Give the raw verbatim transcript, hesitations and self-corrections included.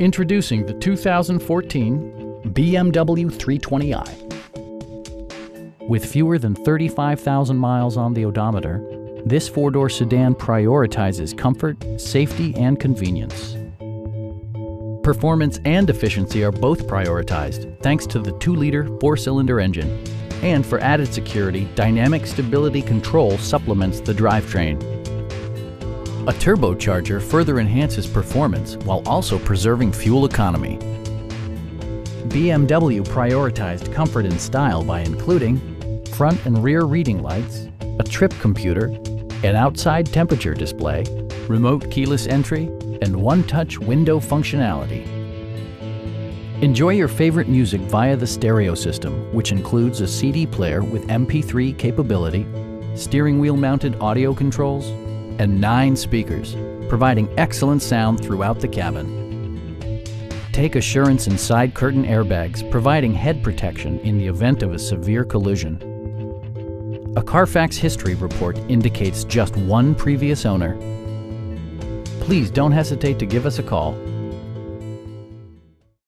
Introducing the two thousand fourteen B M W three twenty i. With fewer than thirty-five thousand miles on the odometer, this four-door sedan prioritizes comfort, safety, and convenience. Performance and efficiency are both prioritized thanks to the two liter four-cylinder engine. And for added security, dynamic stability control supplements the drivetrain. A turbocharger further enhances performance while also preserving fuel economy. B M W prioritized comfort and style by including front and rear reading lights, a trip computer, an outside temperature display, remote keyless entry, and one-touch window functionality. Enjoy your favorite music via the stereo system, which includes a C D player with M P three capability, steering wheel-mounted audio controls, and nine speakers, providing excellent sound throughout the cabin. Take assurance in side curtain airbags, providing head protection in the event of a severe collision. A Carfax history report indicates just one previous owner. Please don't hesitate to give us a call.